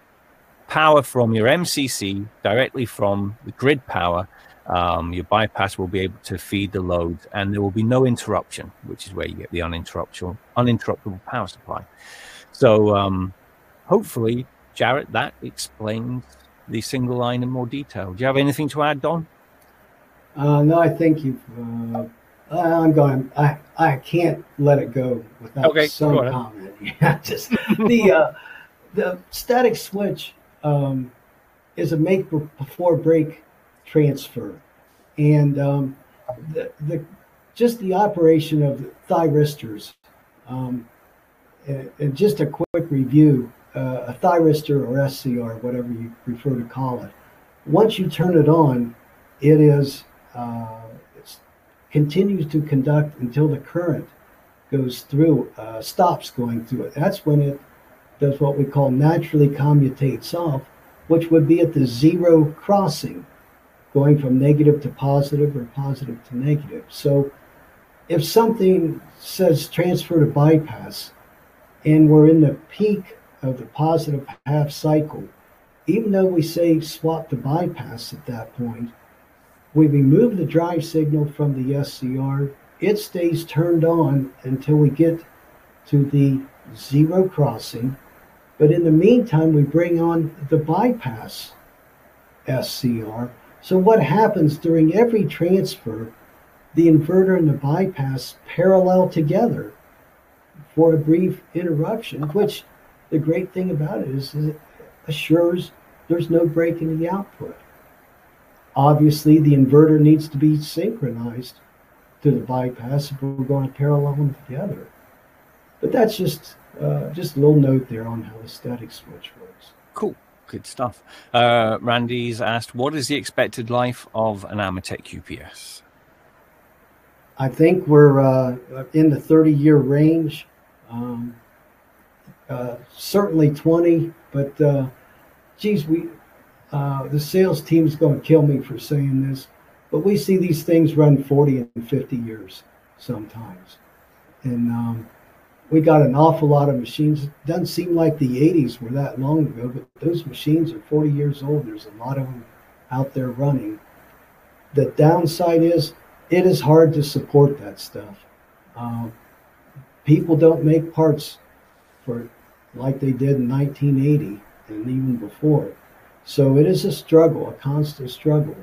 power from your MCC directly from the grid power. Your bypass will be able to feed the load, and there will be no interruption, which is where you get the uninterruptible power supply. So hopefully, Jarrett, that explains the single line in more detail. Do you have anything to add, Don? No, I think you've, I can't let it go without some comment. Just the static switch is a make before break transfer, and just the operation of thigh wristers. And just a quick review: a thigh wrister or SCR, whatever you prefer to call it. Once you turn it on, it is continues to conduct until the current goes through, stops going through it. That's when it does what we call naturally commutates off, which would be at the zero crossing, going from negative to positive or positive to negative. So if something says transfer to bypass and we're in the peak of the positive half cycle, even though we say swap to bypass at that point, we remove the drive signal from the SCR. It stays turned on until we get to the zero crossing. But in the meantime, we bring on the bypass SCR. So what happens during every transfer, the inverter and the bypass parallel together for a brief interruption, which the great thing about it is it assures there's no break in the output. Obviously, the inverter needs to be synchronized to the bypass if we're going to parallel them together. But that's just a little note there on how the static switch works. Cool. Good stuff. Randy's asked, what is the expected life of an AMETEK UPS? I think we're in the 30-year range, certainly 20, but geez, the sales team's going to kill me for saying this, but we see these things run 40 and 50 years sometimes. And we got an awful lot of machines. It doesn't seem like the 80s were that long ago, but those machines are 40 years old. There's a lot of them out there running. The downside is it is hard to support that stuff. People don't make parts for like they did in 1980 and even before. So it is a struggle, a constant struggle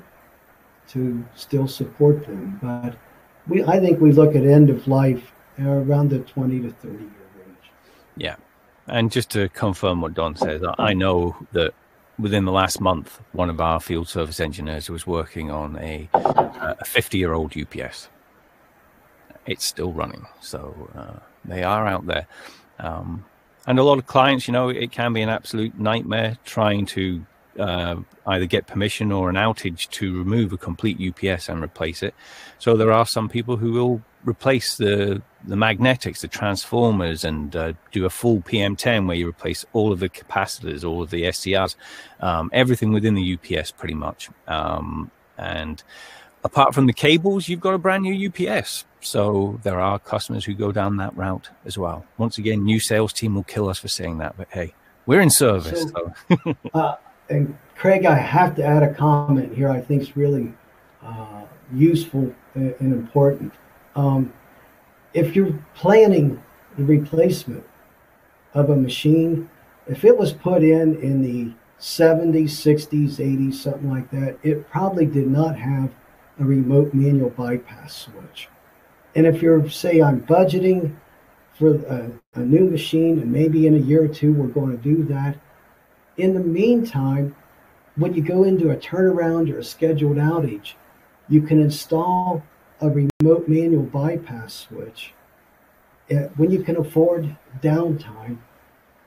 to still support them. But I think we look at end of life around the 20 to 30 year range. Yeah. And just to confirm what Don says, I know that within the last month, one of our field service engineers was working on a 50-year-old UPS. It's still running. So they are out there. And a lot of clients, you know, it can be an absolute nightmare trying to either get permission or an outage to remove a complete UPS and replace it. So there are some people who will replace the magnetics, the transformers, and do a full PM10 where you replace all of the capacitors, all of the SCRs, everything within the UPS pretty much. And apart from the cables, you've got a brand new UPS. So there are customers who go down that route as well. Once again, new sales team will kill us for saying that, but hey, we're in service. So. And Craig, I have to add a comment here I think is really useful and important. If you're planning the replacement of a machine, if it was put in the 70s, 60s, 80s, something like that, it probably did not have a remote manual bypass switch. And if you're, say, I'm budgeting for a new machine, and maybe in a year or two we're going to do that, in the meantime, when you go into a turnaround or a scheduled outage, you can install a remote manual bypass switch when you can afford downtime.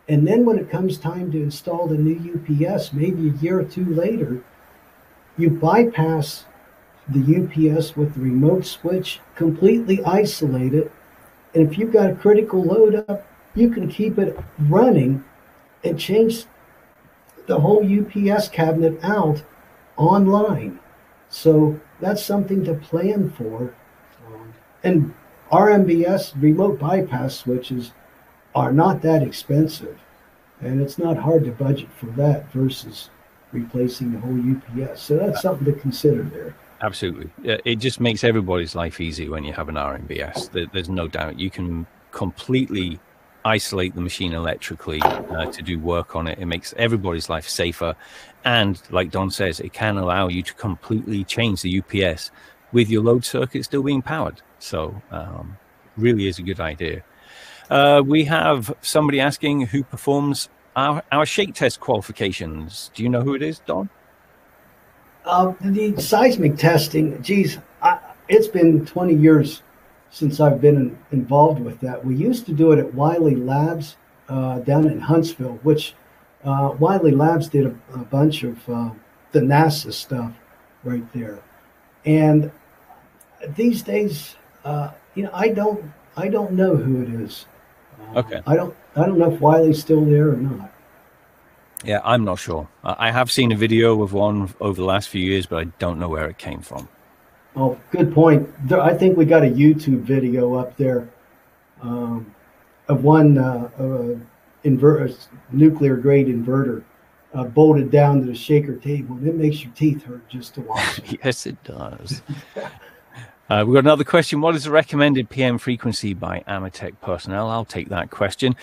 And then when it comes time to install the new UPS, maybe a year or two later, you bypass the UPS with the remote switch, completely isolate it. And if you've got a critical load up, you can keep it running and change the whole UPS cabinet out online. So that's something to plan for. And RMBS remote bypass switches are not that expensive, and it's not hard to budget for that versus replacing the whole UPS. So that's something to consider there. Absolutely. It just makes everybody's life easy when you have an RMBS. There's no doubt. You can completely isolate the machine electrically to do work on it. It makes everybody's life safer. And like Don says, it can allow you to completely change the UPS with your load circuit still being powered. So really is a good idea. We have somebody asking who performs our shake test qualifications. Do you know who it is, Don? The seismic testing, geez, it's been 20 years since I've been involved with that. We used to do it at Wiley Labs down in Huntsville, which Wiley Labs did a bunch of the NASA stuff right there. And these days, you know, I don't know who it is. Okay. I don't know if Wiley's still there or not. Yeah, I'm not sure. I have seen a video of one over the last few years, but I don't know where it came from. Oh, good point. There, I think we got a YouTube video up there of one nuclear grade inverter bolted down to the shaker table. It makes your teeth hurt just to watch. Yes, it does. We've got another question. What is the recommended PM frequency by AMETEK personnel? I'll take that question.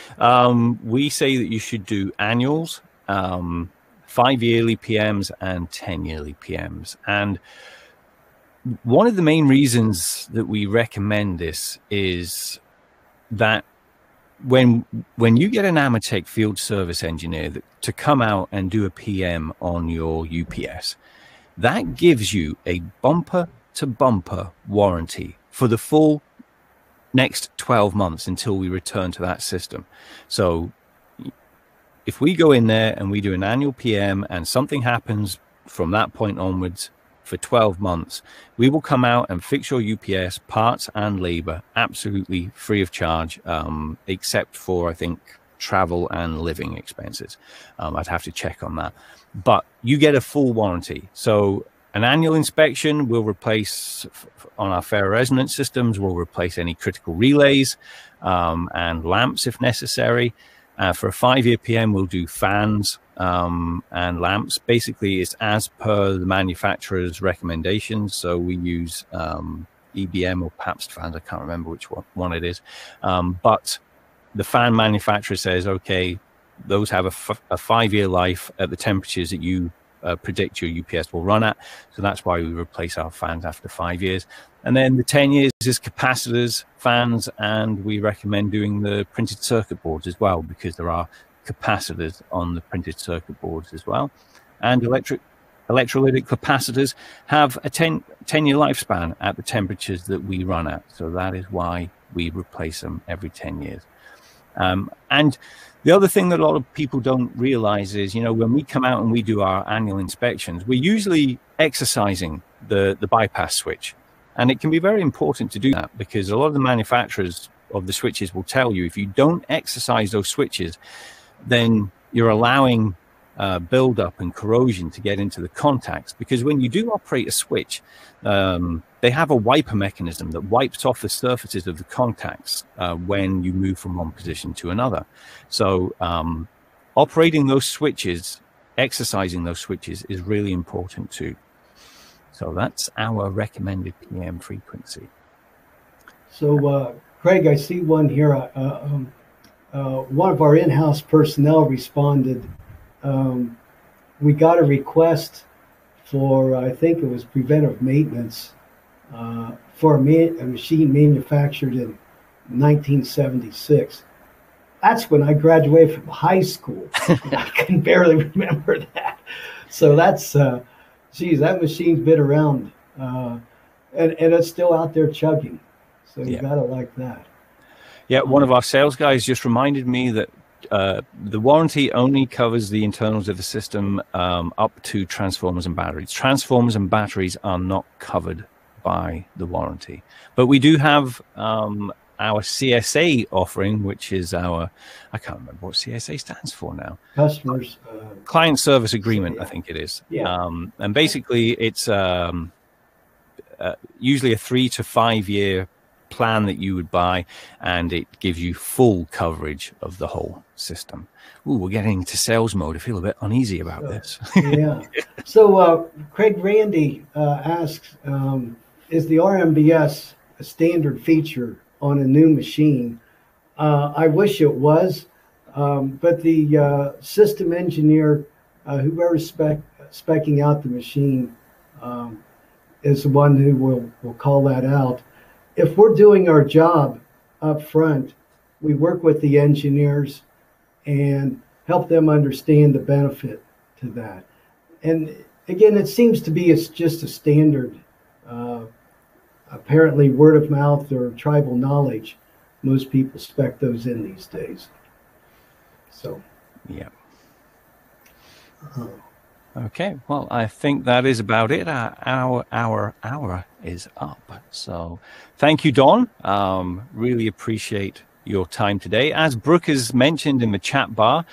We say that you should do annuals, 5-yearly PMs and 10-yearly PMs. And one of the main reasons that we recommend this is that when you get an AMETEK field service engineer to come out and do a PM on your UPS, that gives you a bumper-to-bumper warranty for the full next 12 months until we return to that system. So if we go in there and we do an annual PM and something happens from that point onwards, for 12 months, we will come out and fix your UPS parts and labor absolutely free of charge, except for, I think, travel and living expenses. I'd have to check on that. But you get a full warranty. So an annual inspection will replace, on our ferroresonance systems, will replace any critical relays and lamps if necessary. For a 5-year PM, we'll do fans and lamps. Basically, it's as per the manufacturer's recommendations. So we use EBM or Pabst fans. I can't remember which one it is. But the fan manufacturer says, okay, those have a 5-year life at the temperatures that you predict your UPS will run at. So that's why we replace our fans after 5 years. And then the 10 years is capacitors, fans, and we recommend doing the printed circuit boards as well, because there are capacitors on the printed circuit boards as well. And electrolytic capacitors have a 10-year lifespan at the temperatures that we run at. So that is why we replace them every 10 years. And the other thing that a lot of people don't realize is, you know, when we come out and we do our annual inspections, we're usually exercising the bypass switch. And it can be very important to do that, because a lot of the manufacturers of the switches will tell you, if you don't exercise those switches, then you're allowing buildup and corrosion to get into the contacts. Because when you do operate a switch, they have a wiper mechanism that wipes off the surfaces of the contacts when you move from one position to another. So operating those switches, exercising those switches is really important too. So that's our recommended PM frequency. So Craig, I see one here. One of our in-house personnel responded. We got a request for, I think it was preventive maintenance for a machine manufactured in 1976. That's when I graduated from high school. I can barely remember that. So that's, geez, that machine's been around and it's still out there chugging. So you gotta like that. Yeah, one of our sales guys just reminded me that the warranty only covers the internals of the system up to transformers and batteries. Transformers and batteries are not covered by the warranty. But we do have our CSA offering, which is our, I can't remember what CSA stands for now. Customers. Client Service Agreement, I think it is. Yeah. And basically it's usually a 3 to 5 year plan that you would buy, and it gives you full coverage of the whole system. Ooh, we're getting into sales mode. I feel a bit uneasy about this. Yeah. So Craig Randy asks, is the RMBS a standard feature on a new machine? I wish it was, but the system engineer, whoever's speccing out the machine, is the one who will call that out. If we're doing our job up front, we work with the engineers and help them understand the benefit to that. And again, it seems to be it's just a standard, apparently word of mouth or tribal knowledge. Most people spec those in these days. So, yeah. Okay, well, I think that is about it. Our hour is up. So thank you, Don. Really appreciate your time today. As Brooke has mentioned in the chat bar,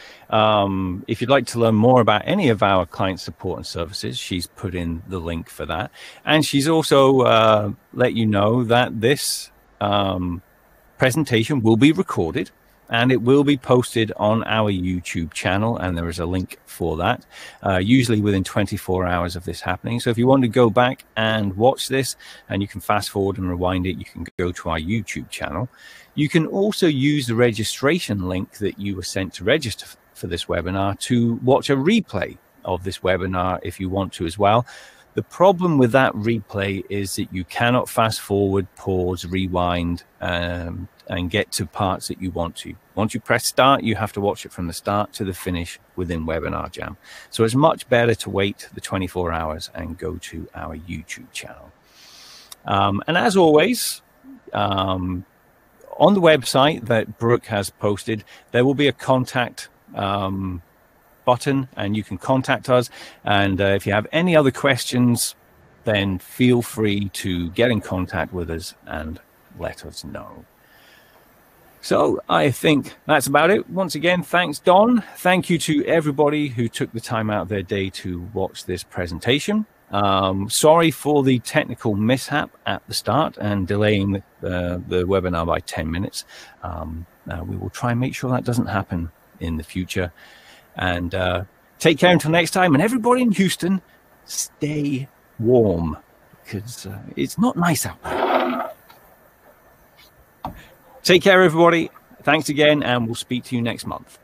if you'd like to learn more about any of our client support and services, she's put in the link for that. And she's also let you know that this presentation will be recorded and it will be posted on our YouTube channel, and there is a link for that, usually within 24 hours of this happening. So if you want to go back and watch this, and you can fast forward and rewind it, you can go to our YouTube channel. You can also use the registration link that you were sent to register for this webinar to watch a replay of this webinar if you want to as well. The problem with that replay is that you cannot fast forward, pause, rewind, and get to parts that you want to. Once you press start, you have to watch it from the start to the finish within WebinarJam. So it's much better to wait the 24 hours and go to our YouTube channel. And as always, on the website that Brooke has posted, there will be a contact button, and you can contact us. And if you have any other questions, then feel free to get in contact with us and let us know. So I think that's about it. Once again, thanks, Don. Thank you to everybody who took the time out of their day to watch this presentation. Sorry for the technical mishap at the start and delaying the webinar by 10 minutes. We will try and make sure that doesn't happen in the future. And take care until next time. And everybody in Houston, stay warm, because it's not nice out there. Take care, everybody. Thanks again, and we'll speak to you next month.